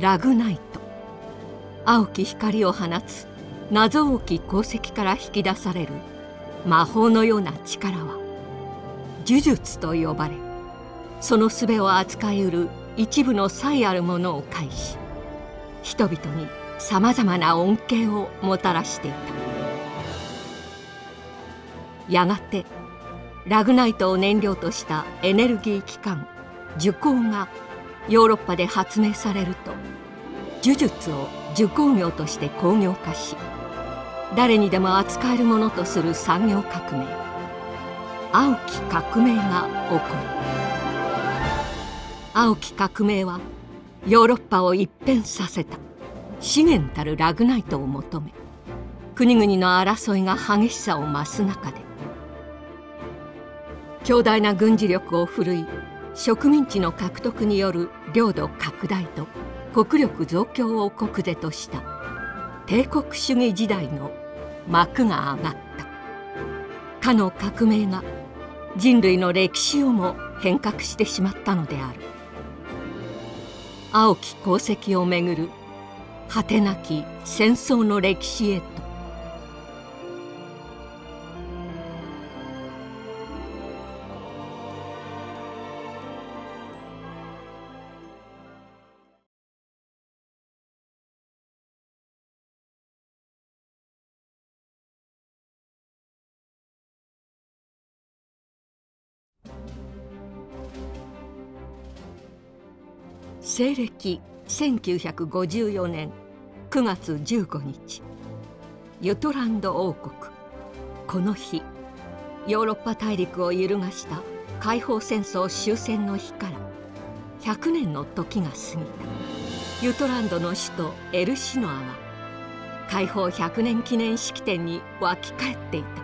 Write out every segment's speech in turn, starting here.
ラグナイト、青き光を放つ謎多き鉱石から引き出される魔法のような力は呪術と呼ばれ、その術を扱いうる一部のさえあるものを介し、人々にさまざまな恩恵をもたらしていた。やがてラグナイトを燃料としたエネルギー機関呪光がヨーロッパで発明されると、呪術を受講業として工業化し、誰にでも扱えるものとする産業革命、青き革命が起こる。青き革命はヨーロッパを一変させた。資源たるラグナイトを求め、国々の争いが激しさを増す中で、強大な軍事力を振るい、植民地の獲得による領土拡大と国力増強を国是とした帝国主義時代の幕が上がった。かの革命が人類の歴史をも変革してしまったのである。青き功績をめぐる果てなき戦争の歴史へと。西暦1954年9月15日、ユトランド王国。この日、ヨーロッパ大陸を揺るがした解放戦争終戦の日から100年の時が過ぎた。ユトランドの首都エルシノアは解放100年記念式典に沸き返っていた。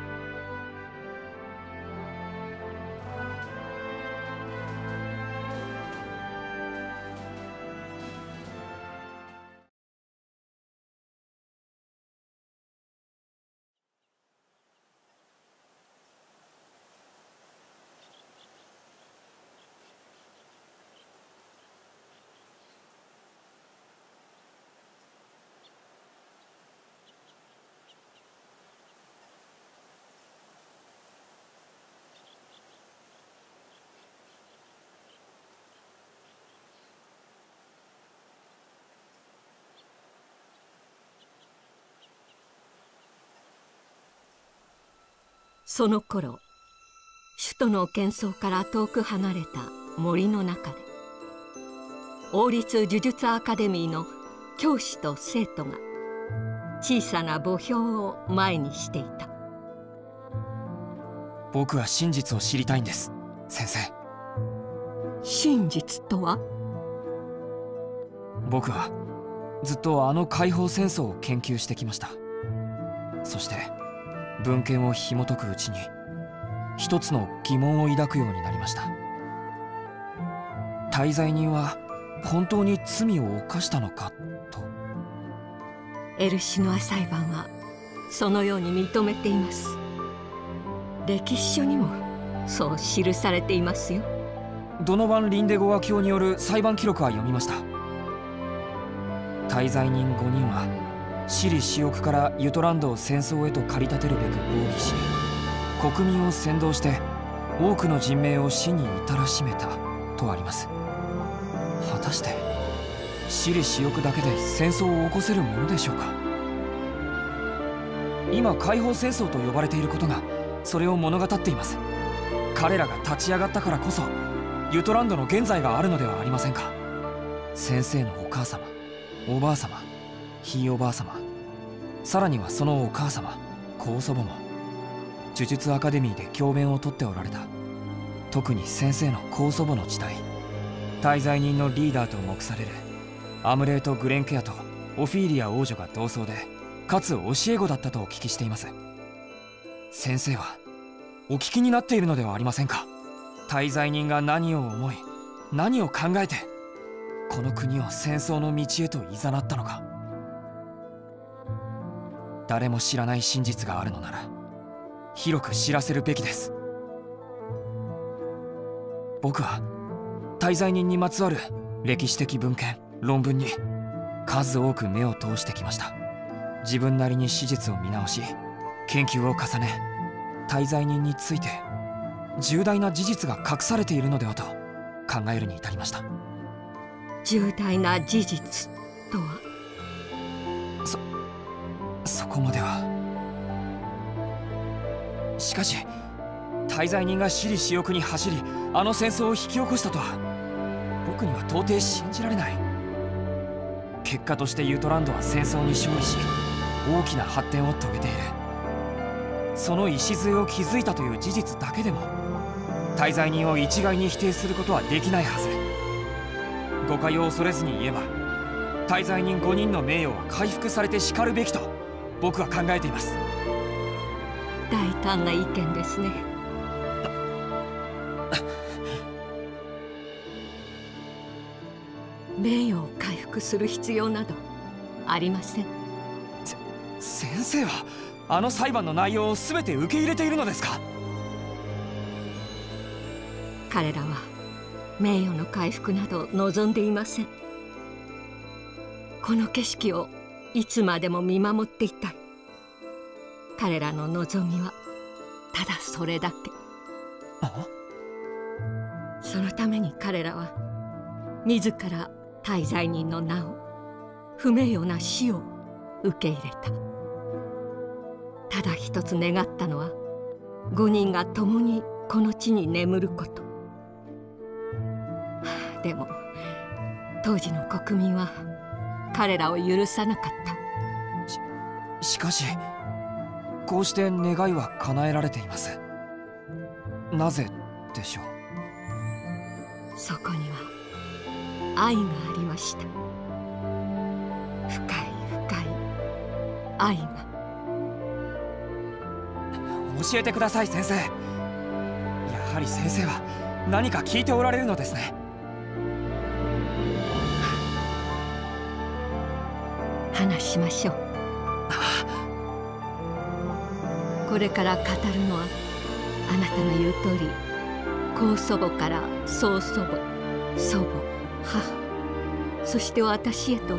その頃、首都の喧騒から遠く離れた森の中で、王立呪術アカデミーの教師と生徒が小さな墓標を前にしていた。僕は真実を知りたいんです、先生。真実とは？僕はずっとあの解放戦争を研究してきました。そして文献を紐解くうちに一つの疑問を抱くようになりました。滞在人は本当に罪を犯したのかと。エルシノア裁判はそのように認めています。歴史書にもそう記されていますよ。ドノバン・リンデゴワ卿による裁判記録は読みました。滞在人5人は私利私欲からユトランドを戦争へと駆り立てるべく抗議し、国民を扇動して多くの人命を死に至らしめたとあります。果たして私利私欲だけで戦争を起こせるものでしょうか。今解放戦争と呼ばれていることがそれを物語っています。彼らが立ち上がったからこそユトランドの現在があるのではありませんか。先生のお母様、おばあ様、ひいおばあ様、さらにはそのお母様、高祖母も呪術アカデミーで教鞭をとっておられた。特に先生の高祖母の時代、滞在人のリーダーと目されるアムレート・グレンケアとオフィーリア王女が同窓で、かつ教え子だったとお聞きしています。先生はお聞きになっているのではありませんか。滞在人が何を思い、何を考えてこの国を戦争の道へと誘ったのか。誰も知らない真実があるのなら広く知らせるべきです。僕は大罪人にまつわる歴史的文献、論文に数多く目を通してきました。自分なりに史実を見直し研究を重ね、大罪人について重大な事実が隠されているのではと考えるに至りました。重大な事実とは？そこまでは。しかし大罪人が私利私欲に走りあの戦争を引き起こしたとは僕には到底信じられない。結果としてユートランドは戦争に勝利し大きな発展を遂げている。その礎を築いたという事実だけでも大罪人を一概に否定することはできないはず。誤解を恐れずに言えば大罪人5人の名誉は回復されてしかるべきと僕は考えています。大胆な意見ですね。名誉を回復する必要などありません。先生はあの裁判の内容を全て受け入れているのですか？彼らは名誉の回復など望んでいません。この景色をいつまでも見守っていたい。彼らの望みはただそれだけ。そのために彼らは自ら大罪人の名を、不名誉な死を受け入れた。ただ一つ願ったのは5人が共にこの地に眠ること。でも当時の国民は彼らを許さなかった。しかしこうして願いは叶えられています。なぜでしょう？そこには愛がありました。深い深い愛が。教えてください先生。やはり先生は何か聞いておられるのですね。話しましょう。これから語るのはあなたの言う通り、高祖母から曽祖母、祖母、母、そして私へと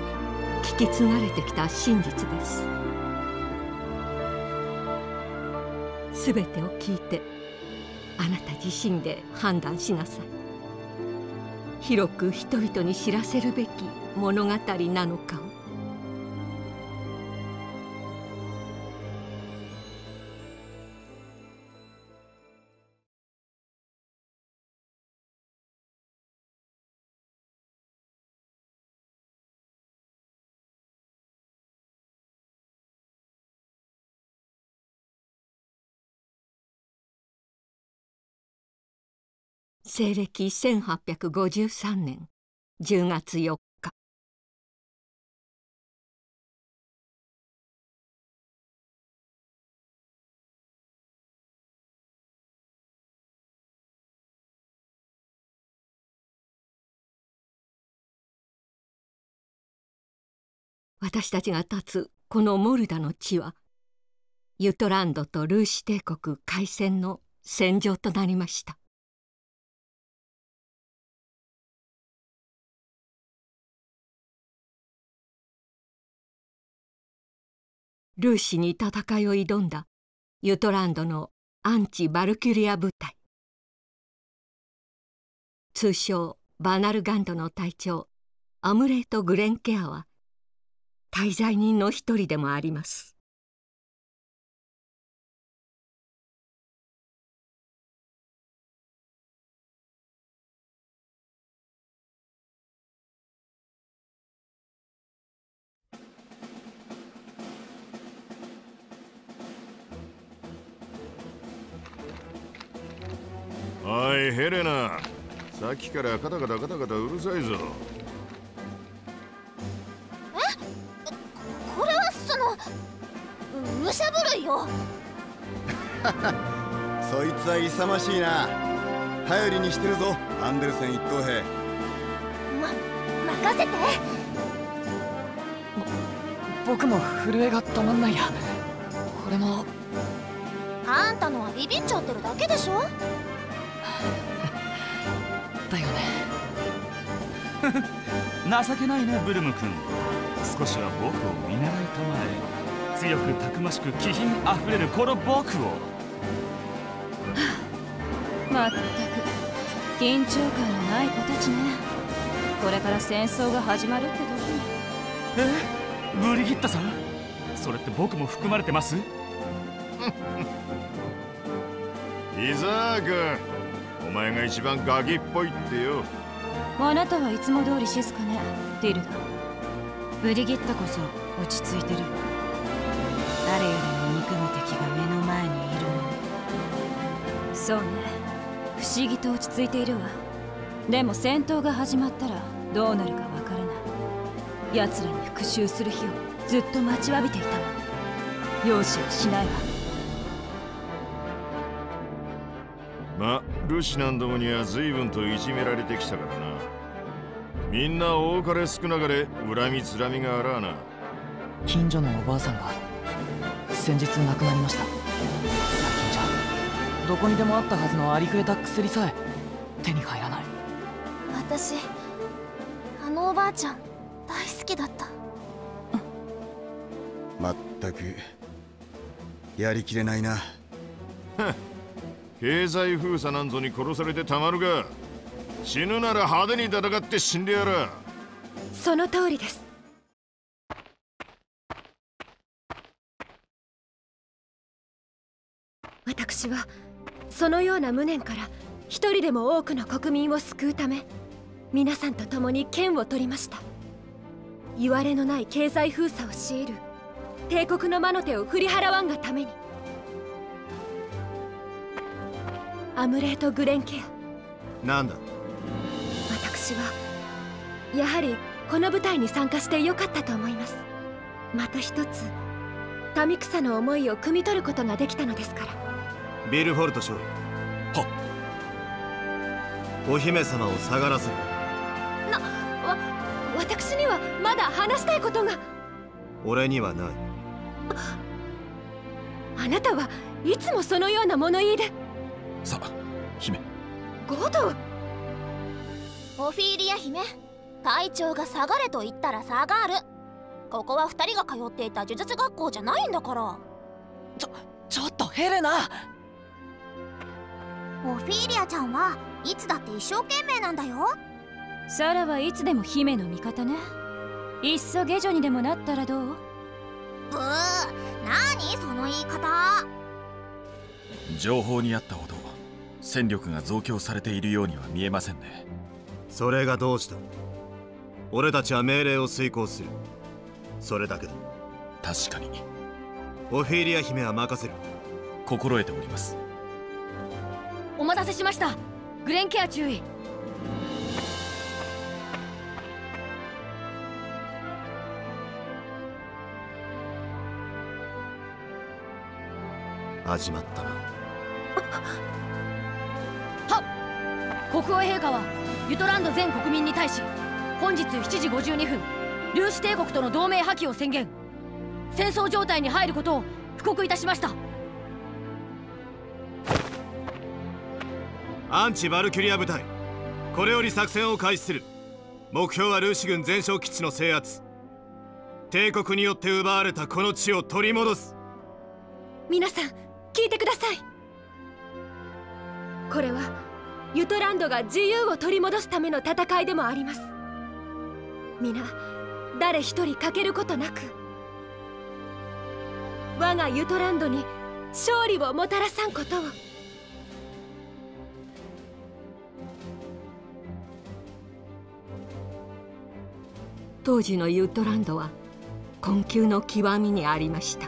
聞き継がれてきた真実です。すべてを聞いてあなた自身で判断しなさい。広く人々に知らせるべき物語なのかを。西暦1853年10月4日。私たちが立つこのモルダの地はユトランドとルーシ帝国開戦の戦場となりました。ルーシに戦いを挑んだユトランドのアンチ・バルキュリア部隊、通称バナルガンドの隊長アムレート・グレンケアは大罪人の一人でもあります。おいヘレナ、さっきからカタカタカタカタうるさいぞ。これはその武者震いよ。そいつは勇ましいな。頼りにしてるぞアンデルセン一等兵。ま任せて。僕も震えがたまんないや。これもあんたのはビビっちゃってるだけでしょ。だよね。情けないね、ブルム君。少しは僕を見習いたまえ。強くたくましく気品あふれるこの僕を。まったく緊張感のない子たちね。これから戦争が始まるって時に。ブリギッタさん、それって僕も含まれてます？伊沢君、お前が一番ガキっぽいってよ。あなたはいつも通り静かね、ディルダ。ブリギッタこそ落ち着いてる。誰よりも憎む敵が目の前にいるのに。そうね、不思議と落ち着いているわ。でも戦闘が始まったらどうなるかわからない。奴らに復讐する日をずっと待ちわびていたわ。容赦はしないわ。まあ、ルシナンどもには随分といじめられてきたからな。みんな多かれ少なかれ恨みつらみがあらあな。近所のおばあさんが先日亡くなりました。最近じゃどこにでもあったはずのありふれた薬さえ手に入らない。私、あのおばあちゃん大好きだった。まったくやりきれないな。経済封鎖なんぞに殺されてたまるか。死ぬなら派手に戦って死んでやら。その通りです。私はそのような無念から一人でも多くの国民を救うため、皆さんと共に剣を取りました。いわれのない経済封鎖を強いる帝国の魔の手を振り払わんがために、アムレート・グレンケア。なんだ。私はやはりこの舞台に参加してよかったと思います。また一つ民草の思いを汲み取ることができたのですから。ビルフォルト将。はっ。お姫様を下がらせるな。私にはまだ話したいことが。俺にはない。あなたはいつもそのような物言いで。さあ、姫。ゴドウ。オフィーリア姫、隊長が下がれと言ったら下がる。ここは二人が通っていた呪術学校じゃないんだから。ちょっとヘレナ。オフィーリアちゃんはいつだって一生懸命なんだよ。サラはいつでも姫の味方ね。いっそ下女にでもなったらどう？何その言い方。情報にあったほど戦力が増強されているようには見えませんね。それがどうした。俺たちは命令を遂行する。それだけだ。確かに。オフィリア姫は任せる。心得ております。お待たせしました。グレンケア注意。始まったな。国王陛下はユトランド全国民に対し、本日7時52分、ルーシ帝国との同盟破棄を宣言。戦争状態に入ることを布告いたしました。アンチ・バルキュリア部隊、これより作戦を開始する。目標はルーシ軍全勝基地の制圧。帝国によって奪われたこの地を取り戻す。皆さん聞いてください。これはユトランドが自由を取り戻すための戦いでもあります。皆誰一人欠けることなく、我がユトランドに勝利をもたらさんことを。当時のユトランドは困窮の極みにありました。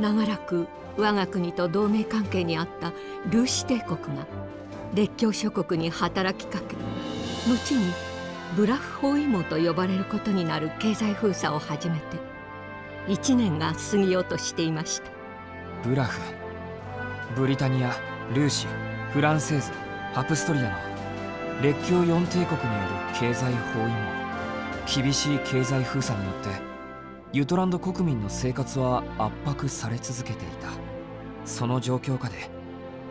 長らく我が国と同盟関係にあったルーシ帝国が列強諸国に働きかけ、後にブラフ包囲網と呼ばれることになる経済封鎖を始めて1年が過ぎようとしていました。ブラフ、ブリタニア、ルーシ、フランセーズ、ハプストリアの列強4帝国による経済包囲網。厳しい経済封鎖によってユトランド国民の生活は圧迫され続けていた。その状況下で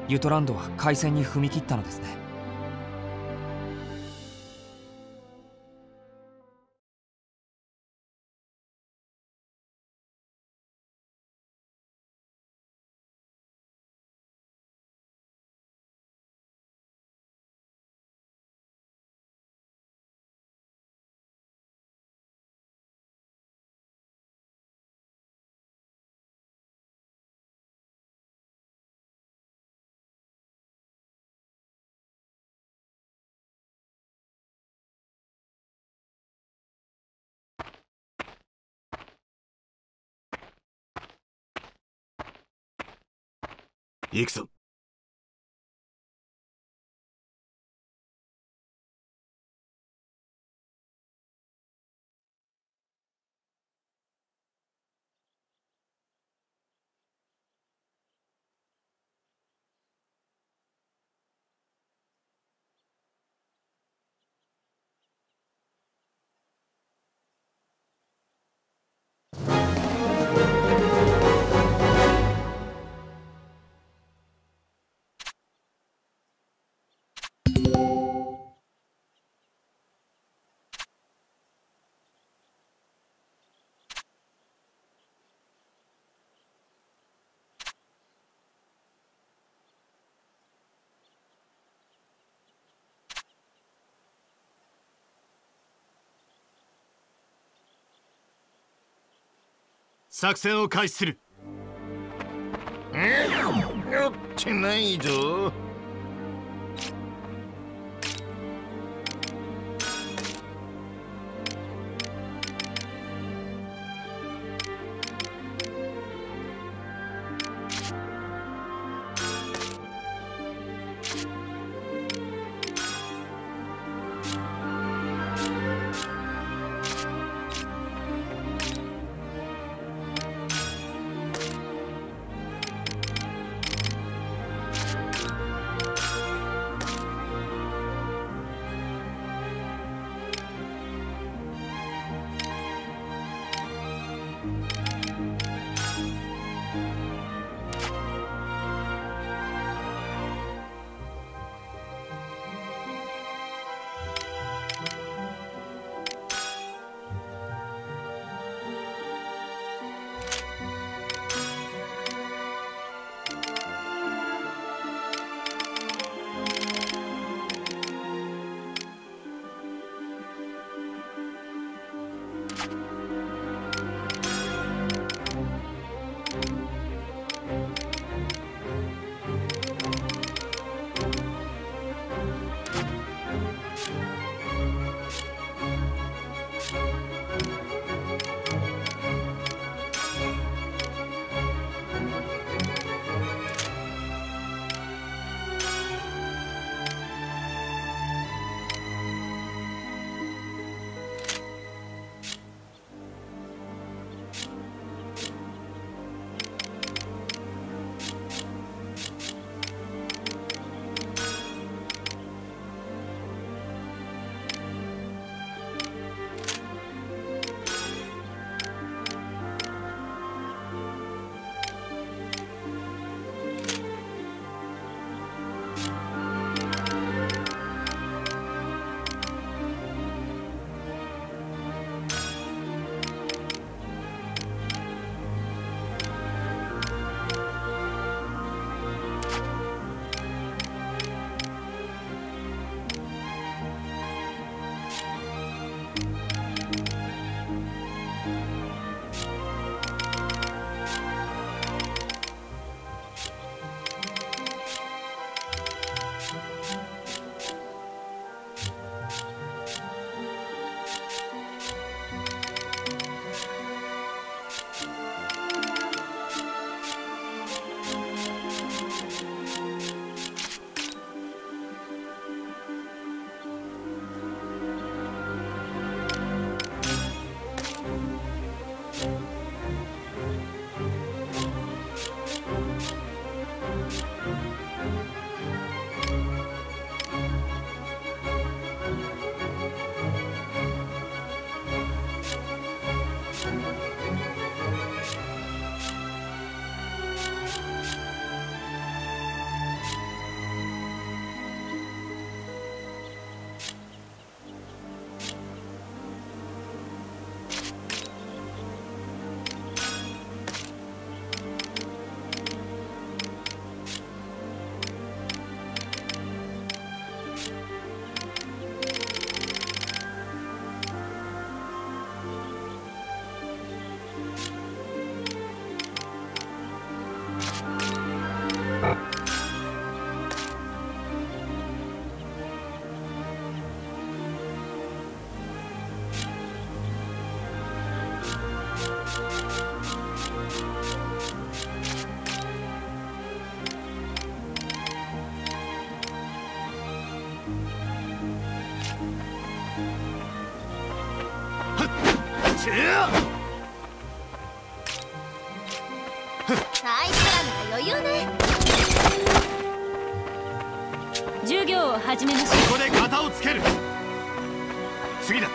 ユトランドは開戦に踏み切ったのですね。行くぞ。作戦を開始する。やってないぞ。あいつらなら余裕ね。授業を始めましょう。ここで型をつける。次だ。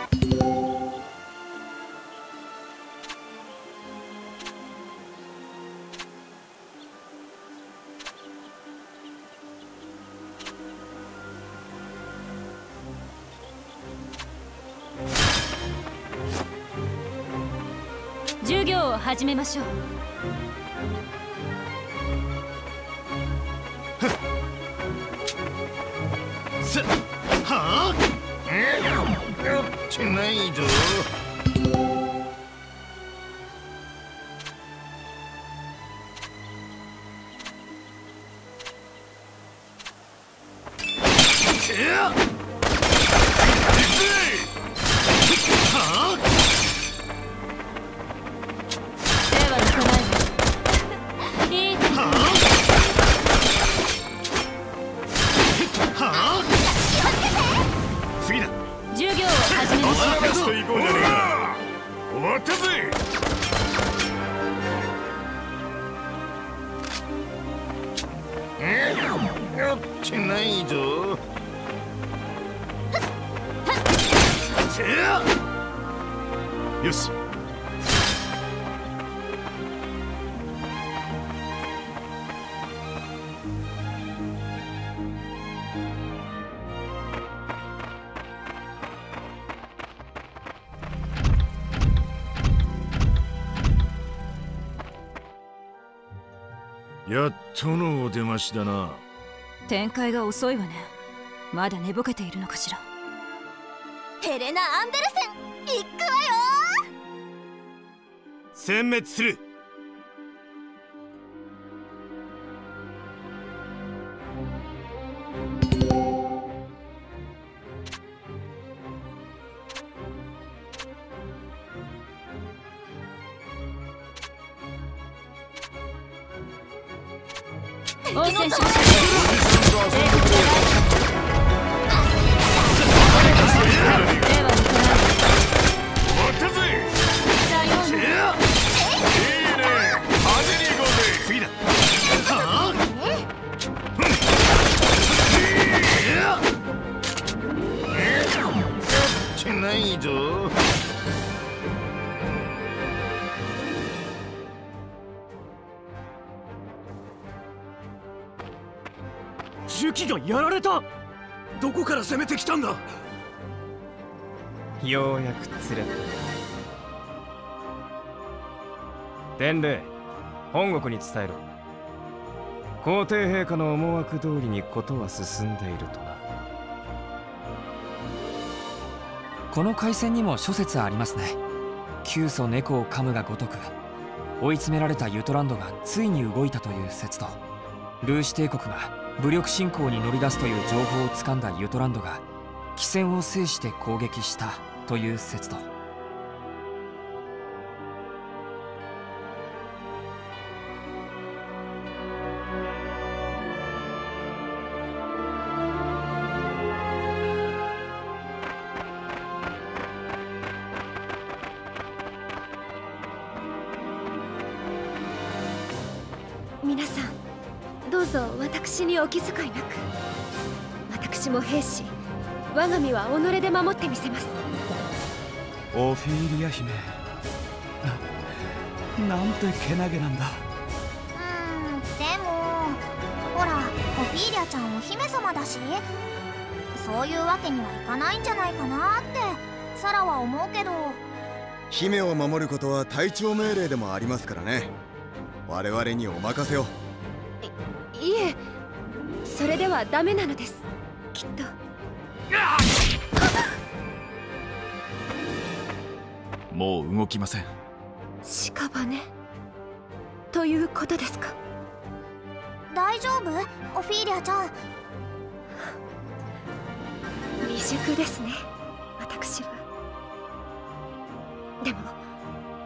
授業を始めましょう。すはあ、やってないぞ。よし。やっとのお出ましだな。展開が遅いわね。まだ寝ぼけているのかしら。ヘレナ・アンデルセン、行くわよ。殲滅する。応戦しました。ジュキがやられた。どこから攻めてきたんだ。ようやく釣れた。伝令、本国に伝えろ。皇帝陛下の思惑通りに事は進んでいるとな。この海戦にも諸説ありますね。窮鼠猫を噛むがごとく、追い詰められたユトランドがついに動いたという説と、ルーシ帝国が武力侵攻に乗り出すという情報をつかんだユトランドが機戦を制して攻撃したという説と。皆さん、どうぞ私にお気遣いなく。私も兵士、我が身は己で守ってみせます。オフィリア姫、なんてけなげなんだ。でもほら、オフィリアちゃんお姫様だし、そういうわけにはいかないんじゃないかなってサラは思うけど。姫を守ることは隊長命令でもありますからね。我々にお任せを。いえ、それではダメなのです、きっと。もう動きません。屍ということですか。大丈夫、オフィーリアちゃん。未熟ですね、私は。でも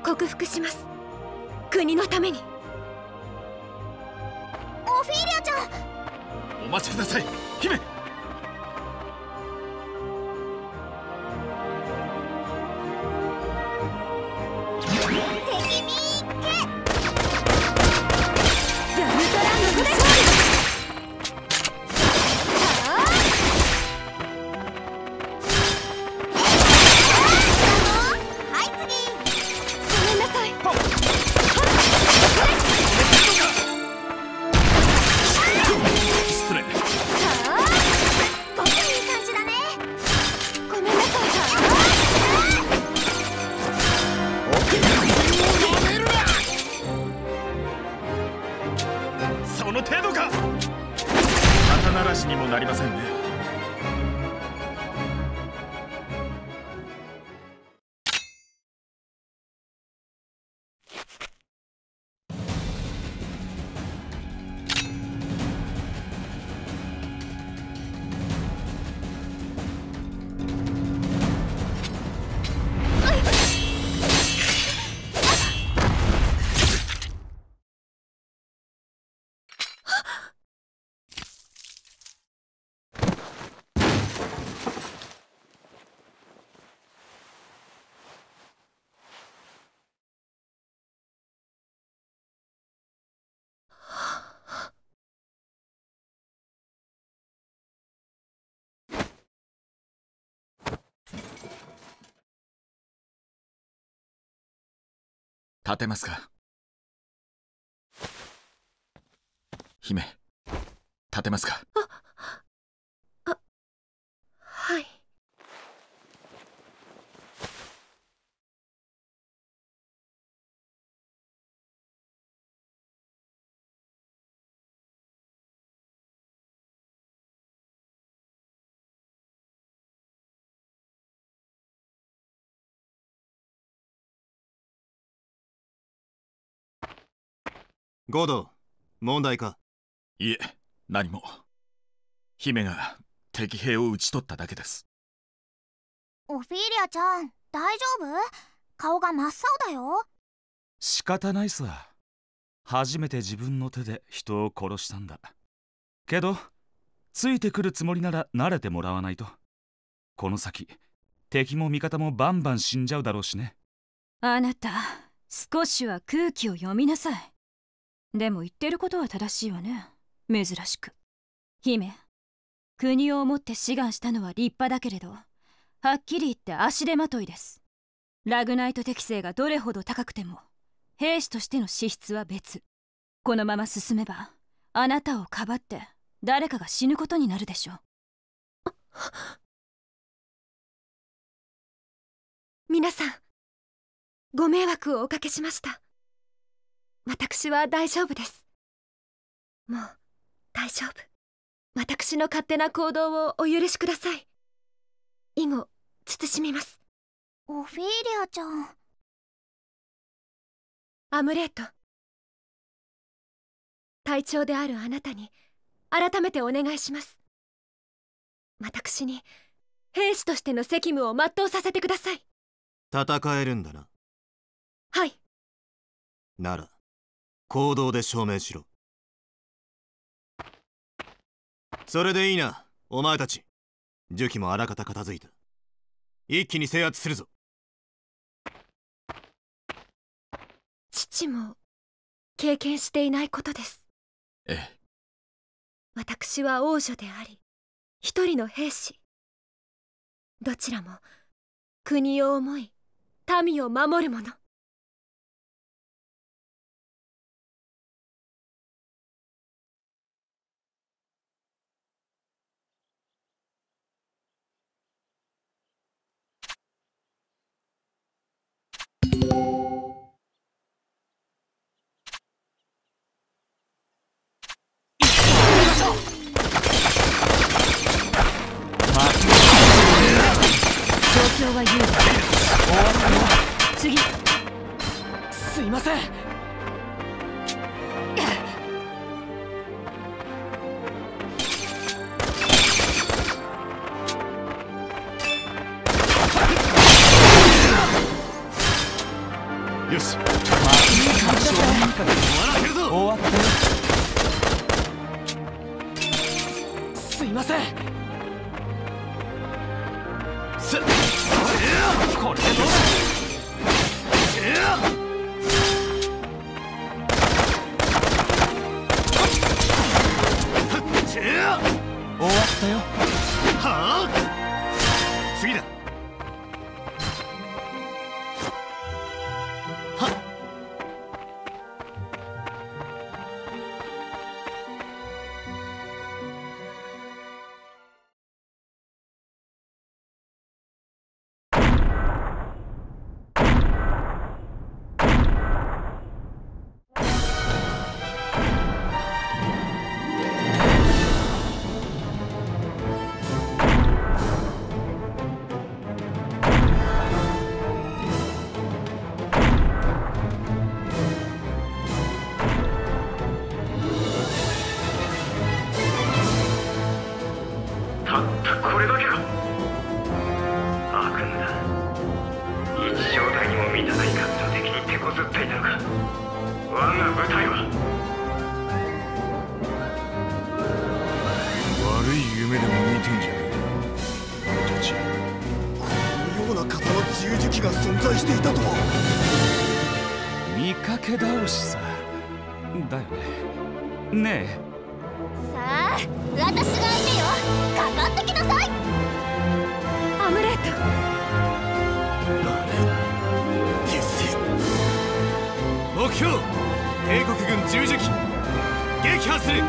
克服します、国のために。オフィーリアちゃん、お待ちください、姫。立てますか？姫、立てますか？あ、はい。ゴード、問題か？いえ、何も。姫が敵兵を討ち取っただけです。オフィリアちゃん、大丈夫？顔が真っ青だよ。仕方ないさ。初めて自分の手で人を殺したんだけど、ついてくるつもりなら慣れてもらわないと。この先敵も味方もバンバン死んじゃうだろうしね。あなた、少しは空気を読みなさい。でも言ってることは正しいわね。珍しく。姫、国を思って志願したのは立派だけれど、はっきり言って足手まといです。ラグナイト適性がどれほど高くても、兵士としての資質は別。このまま進めばあなたをかばって誰かが死ぬことになるでしょう。皆さん、ご迷惑をおかけしました。私は大丈夫です。もう大丈夫。私の勝手な行動をお許しください。以後慎みます。オフィリアちゃん、アムレート、隊長であるあなたに改めてお願いします。私に兵士としての責務を全うさせてください。戦えるんだな。はい。なら行動で証明しろ。それでいいな、お前たち。時期もあらかた片付いた。一気に制圧するぞ。父も経験していないことです。ええ。私は王女であり、一人の兵士。どちらも国を思い、民を守る者。すいません。よし、終わった。すいません。これでどうだ。終わったよ。はあ、次だ。はっ。今日帝国軍十字機撃破する。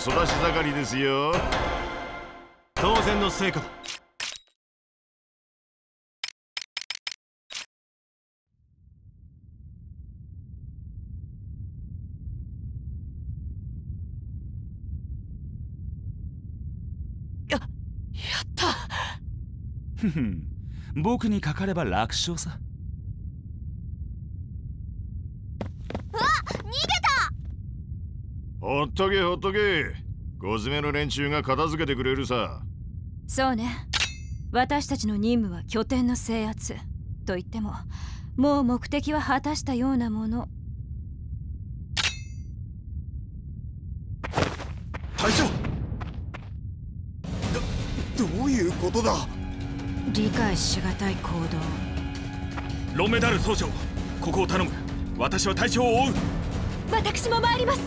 育ち盛りですよ。当然の成果だ。やった僕にかかれば楽勝さ。ほっとけほっとけ、ご詰めの連中が片付けてくれるさ。そうね、私たちの任務は拠点の制圧といっても、もう目的は果たしたようなもの。隊長、どういうことだ。理解しがたい行動。ロメダル総長、ここを頼む。私は隊長を追う。私も参ります。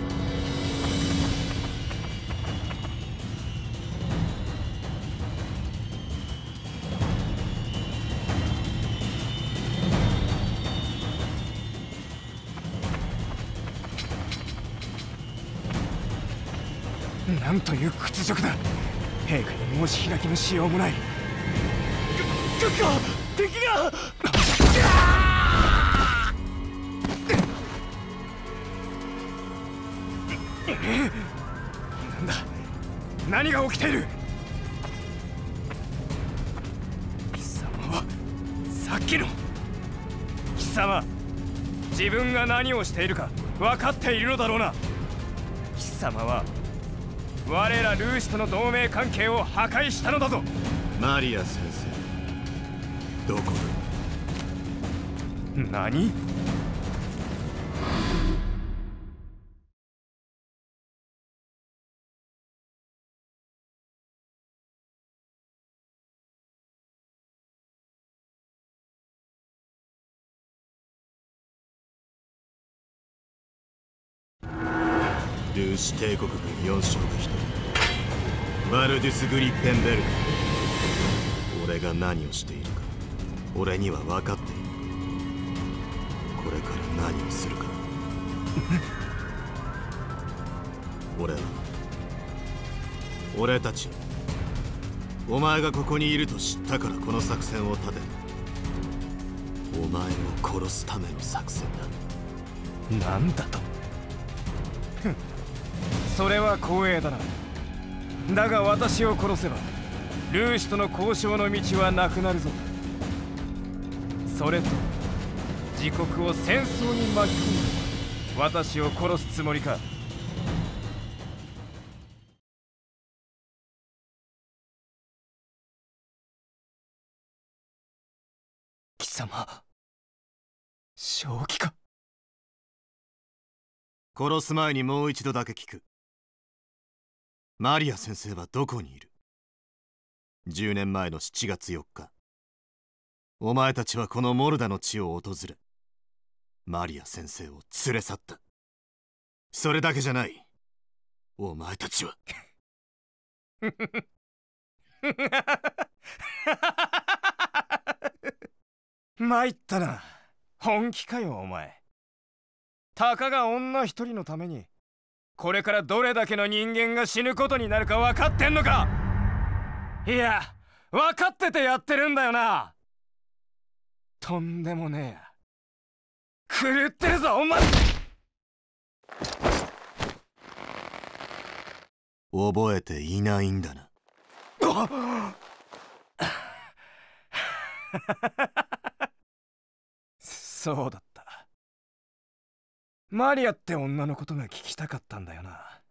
なんという屈辱だ。陛下に申し開きのしようもない。敵がなんだ、何が起きている。貴様はさっきの。貴様、自分が何をしているか分かっているのだろうな。貴様は我らルーシとの同盟関係を破壊したのだぞ。マリア先生、どこだ。何？ルーシ帝国軍4勝の一人、マルデュス・グリッペンベルク。俺が何をしているか、俺には分かっている。これから何をするか俺は、俺たちお前がここにいると知ったからこの作戦を立てた。お前を殺すための作戦だ。なんだとそれは光栄だな。だが私を殺せばルーシとの交渉の道はなくなるぞ。それと自国を戦争に巻き込んで私を殺すつもりか。貴様、正気か。殺す前にもう一度だけ聞く。マリア先生はどこにいる。10年前の7月4日、お前たちはこのモルダの地を訪れ、マリア先生を連れ去った。それだけじゃない。お前たちは参ったな。本気かよ、お前。たかが女一人のためにこれからどれだけの人間が死ぬことになるか分かってんのか。いや、分かっててやってるんだよな。とんでもねえや、狂ってるぞお前。覚えていないんだな。そうだった。マリアって女のことが聞きたかったんだよな。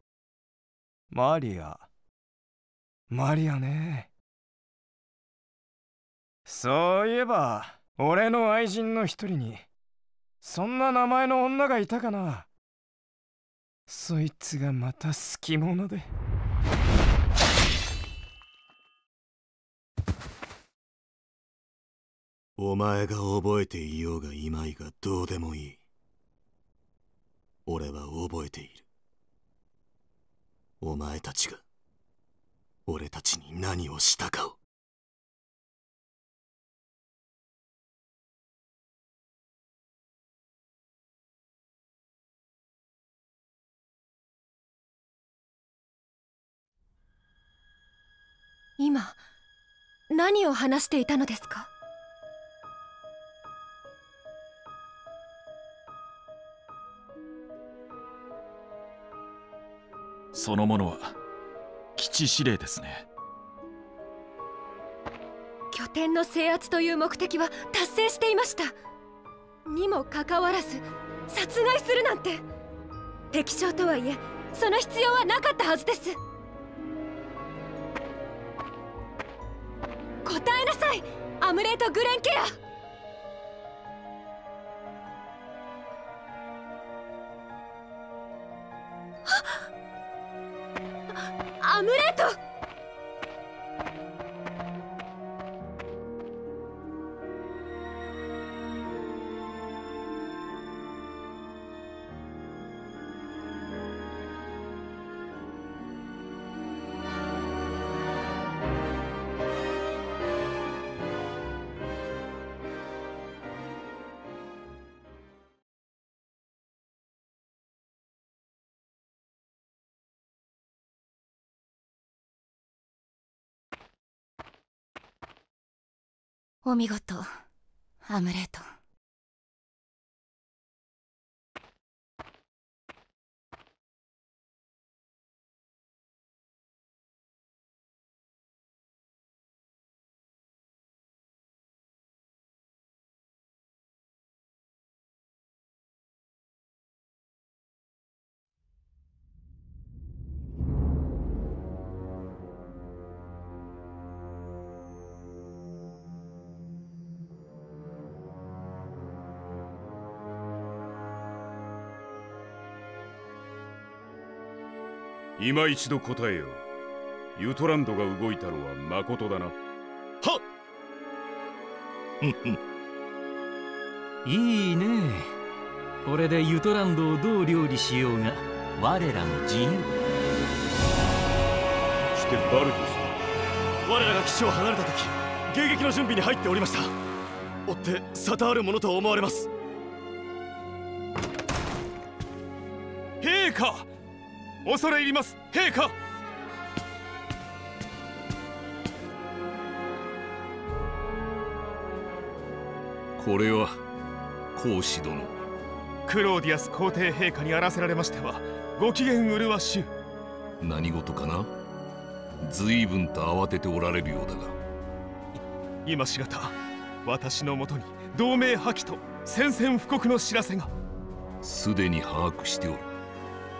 マリア、マリアね。そういえば俺の愛人の一人にそんな名前の女がいたかな。そいつがまた好き者で。お前が覚えていようがいまいがどうでもいい。俺は覚えている。お前たちが俺たちに何をしたかを。今何を話していたのですか。そのものは基地指令ですね。拠点の制圧という目的は達成していましたにもかかわらず殺害するなんて。敵将とはいえその必要はなかったはずです。答えなさい、アムレート・グレンケア。アムレート。お見事、アムレート。今一度答えよ。ユトランドが動いたのはまことだな。はっいいね。これでユトランドをどう料理しようが我らの自由。してバルドス、我らが基地を離れた時迎撃の準備に入っておりました。追って沙汰あるものと思われます。陛下、恐れ入ります。陛下、これは孔子殿、クローディアス皇帝陛下にあらせられましてはご機嫌麗しゅう。何事かな。随分と慌てておられるようだが、今しがた私のもとに同盟破棄と宣戦布告の知らせが。すでに把握しておる。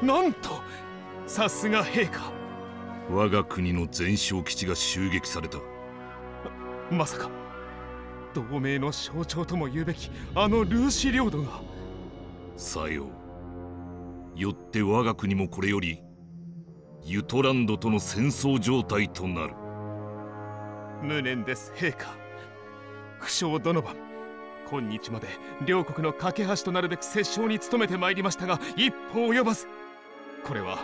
なんと、さすが陛下。我が国の全焼基地が襲撃された。 まさか同盟の象徴とも言うべきあのルーシ領土が。さよう。よって我が国もこれよりユトランドとの戦争状態となる。無念です、陛下。不肖ドノバン、今日まで両国の架け橋となるべく折衝に努めてまいりましたが一歩及ばず。これは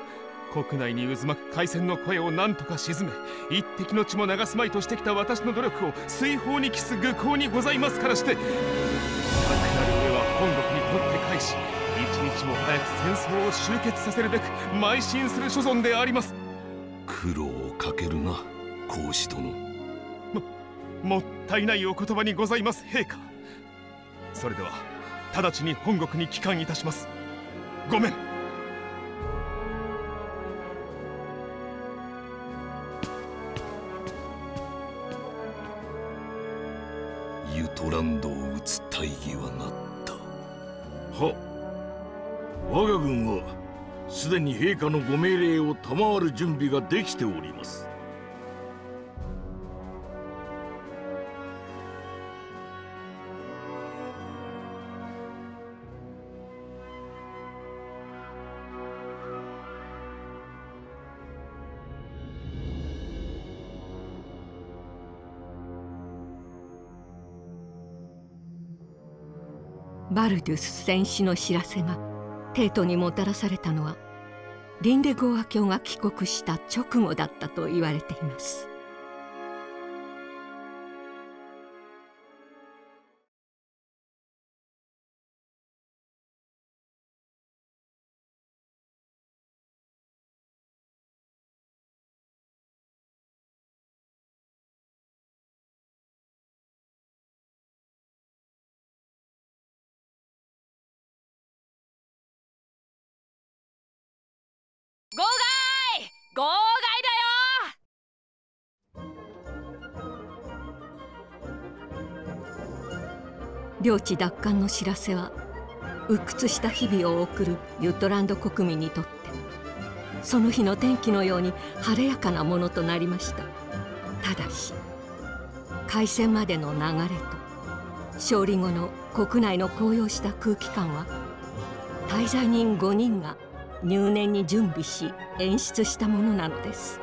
国内に渦巻く開戦の声を何とか鎮め、一滴の血も流すまいとしてきた私の努力を水泡に帰す愚行にございますからして、かくなる上は本国にとって返し、一日も早く戦争を終結させるべく邁進する所存であります。苦労をかけるな、孔子殿。もったいないお言葉にございます、陛下。それでは直ちに本国に帰還いたします。ごめん。ユトランドを撃つ大義はなった。は、我が軍はすでに陛下のご命令を賜る準備ができております。バルデュス戦死の知らせが帝都にもたらされたのはリンデゴーア卿が帰国した直後だったと言われています。号外だよ。領地奪還の知らせは鬱屈した日々を送るユトランド国民にとってその日の天気のように晴れやかなものとなりました。ただし開戦までの流れと勝利後の国内の高揚した空気感は滞在人5人が入念に準備し演出したものなのです。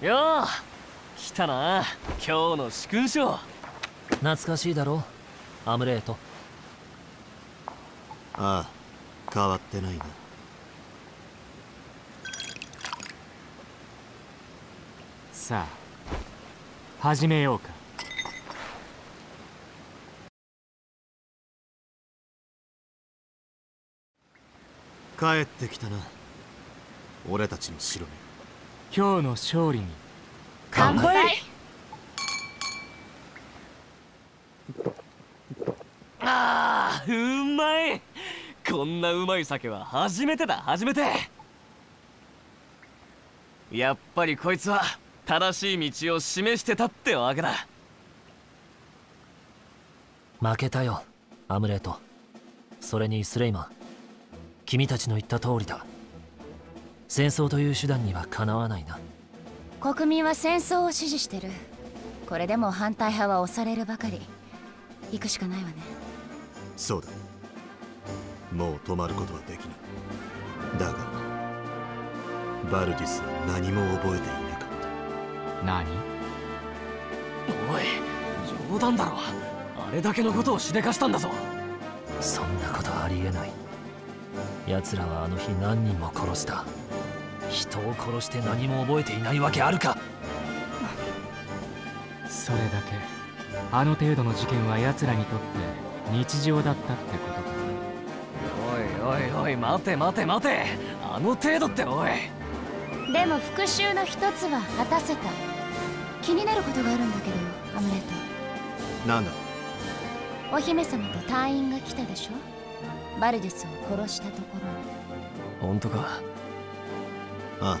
よう来たな今日の四空ショー。懐かしいだろアムレート。ああ変わってないな。さあ始めようか。帰ってきたな俺たちの城に。今日の勝利に乾杯。ああうまい。こんなうまい酒は初めてだ初めて。やっぱりこいつは正しい道を示してたってわけだ。負けたよアムレート。それにスレイマン、君たちの言った通りだ。戦争という手段にはかなわないな。国民は戦争を支持してる。これでも反対派は押されるばかり。行くしかないわね。そうだもう止まることはできない。だがバルディスは何も覚えていなかった。何？おい冗談だろ。あれだけのことをしでかしたんだぞ。そんなことありえない。奴らはあの日何人も殺した。人を殺して何も覚えていないわけあるか。それだけあの程度の事件は奴らにとって日常だったってことか。おいおいおい待て待て待て。あの程度っておい。でも復讐の一つは果たせた。気になることがあるんだけどアムレット。なんだ？お姫様と隊員が来たでしょ。バルディスを殺したところ。本当か。ああ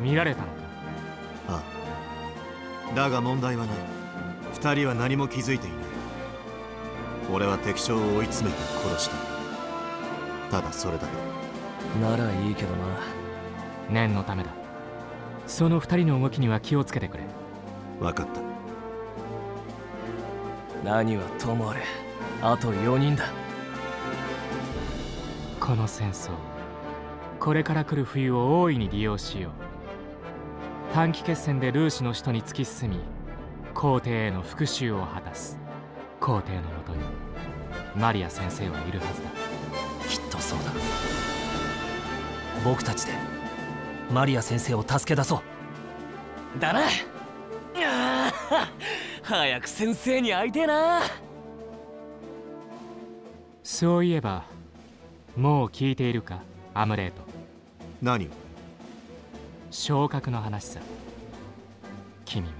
見られたのか。ああだが問題はない。二人は何も気づいていない。俺は敵将を追い詰めて殺した。ただそれだけならいいけどな。念のためだ。その二人の動きには気をつけてくれ。分かった。何はともあれあと4人だ。この戦争、これから来る冬を大いに利用しよう。短期決戦でルーシの首都に突き進み皇帝への復讐を果たす。皇帝のもとにマリア先生はいるはずだ。きっとそうだ。僕たちでマリア先生を助け出そうだな。早く先生に会いてえな。そういえばもう聞いているかアムレート。何を？昇格の話さ。君は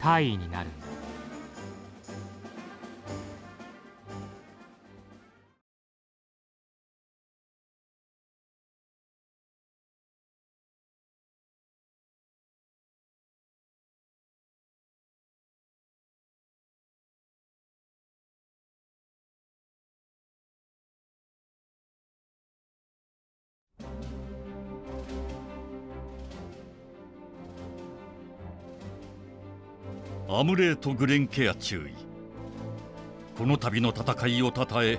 大尉になるんだ。アムレート・グレンケア注意。この度の戦いをたたえ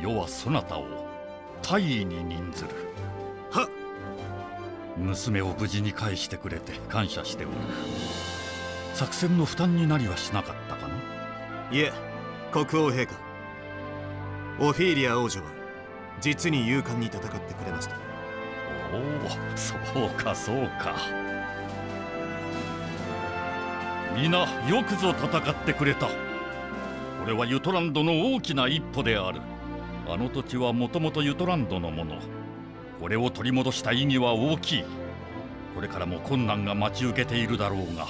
世はそなたを大尉に任ずる。はっ。娘を無事に返してくれて感謝しておる。作戦の負担になりはしなかったかな。いえ国王陛下、オフィーリア王女は実に勇敢に戦ってくれました。おおそうかそうか。皆よくぞ戦ってくれた。これはユトランドの大きな一歩である。あの土地はもともとユトランドのもの。これを取り戻した意義は大きい。これからも困難が待ち受けているだろうが、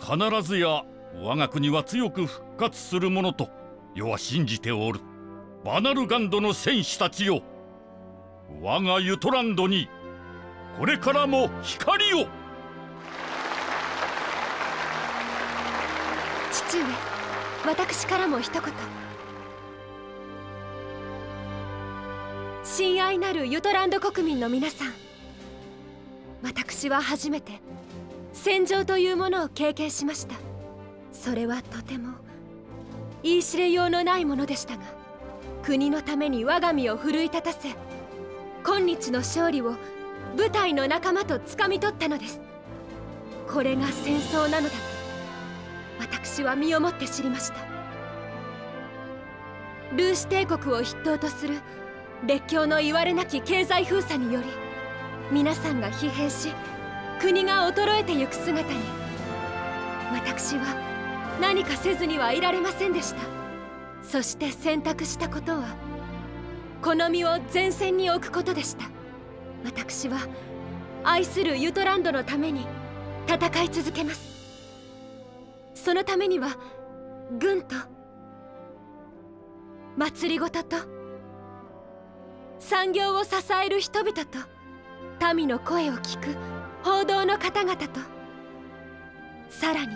必ずや我が国は強く復活するものと世は信じておる。バナルガンドの戦士たちよ、我がユトランドにこれからも光を。父上、私からも一言。親愛なるユトランド国民の皆さん、私は初めて戦場というものを経験しました。それはとても言い知れようのないものでしたが、国のために我が身を奮い立たせ今日の勝利を部隊の仲間と掴み取ったのです。これが戦争なのだと私は身をもって知りました。ルーシ帝国を筆頭とする列強のいわれなき経済封鎖により皆さんが疲弊し国が衰えてゆく姿に私は何かせずにはいられませんでした。そして選択したことはこの身を前線に置くことでした。私は愛するユトランドのために戦い続けます。そのためには軍と祭りごとと産業を支える人々と民の声を聞く報道の方々とさらに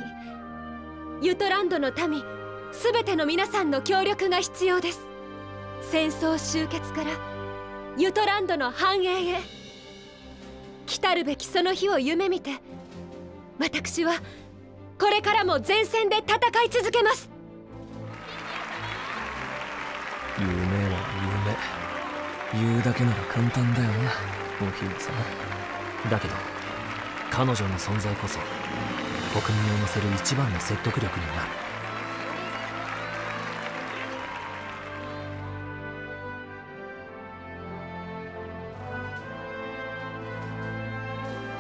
ユトランドの民すべての皆さんの協力が必要です。戦争終結からユトランドの繁栄へ来たるべきその日を夢見て私はこれからも前線で戦い続けます。夢は夢、言うだけなら簡単だよなお姫様。だけど彼女の存在こそ国民を乗せる一番の説得力になる。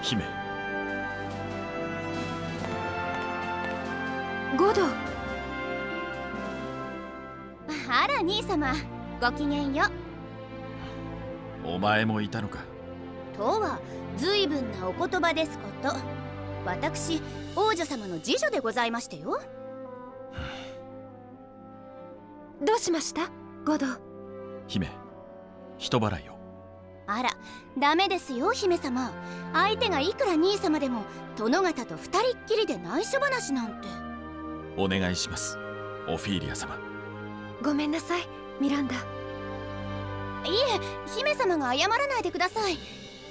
姫ゴドー。あら兄様、ごきげんよ。お前もいたのか。とは随分なお言葉ですこと。私王女様の次女でございましてよ。どうしましたゴドー。姫、人払いを。あらダメですよ姫様。相手がいくら兄様でも殿方と二人っきりで内緒話なんて。お願いしますオフィーリア様。ごめんなさいミランダ。いえ姫様が謝らないでください。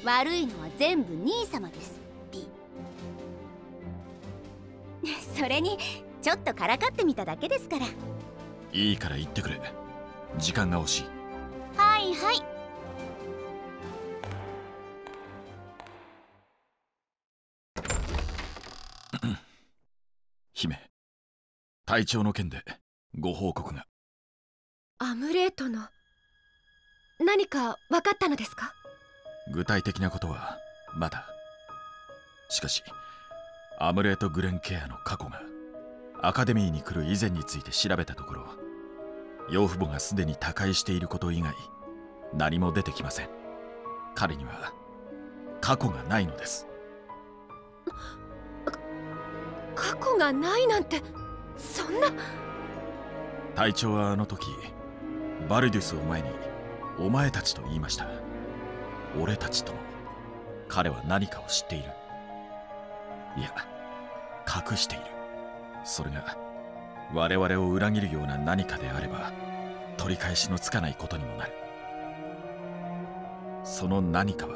悪いのは全部兄様ですピそれにちょっとからかってみただけですから。いいから言ってくれ、時間が惜しい。はいはい。姫、隊長の件でご報告が。アムレートの何か分かったのですか。具体的なことはまだ。しかしアムレート・グレンケアの過去がアカデミーに来る以前について調べたところ、養父母がすでに他界していること以外何も出てきません。彼には過去がないのです。過去がないなんて、そんな。隊長はあの時バルデュスを前にお前たちと言いました。俺たちとも彼は何かを知っている、いや隠している。それが我々を裏切るような何かであれば取り返しのつかないことにもなる。その何かは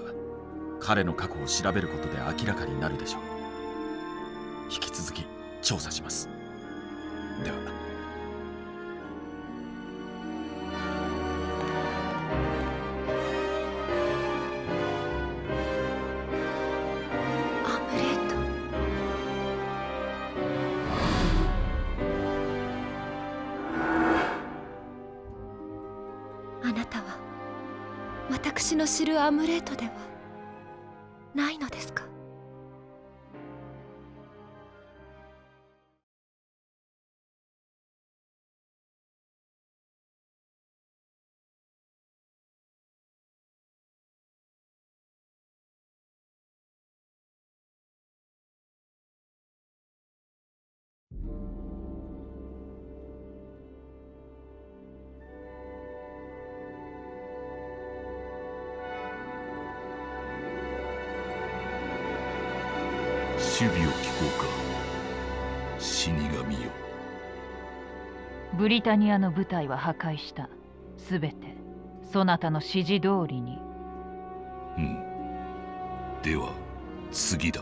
彼の過去を調べることで明らかになるでしょう。引き続き調査します。では。アムレート。あなたは私の知るアムレートではないのですか。守備を聞こうか死神よ。ブリタニアの部隊は破壊した。すべてそなたの指示通りに。うん。では次だ。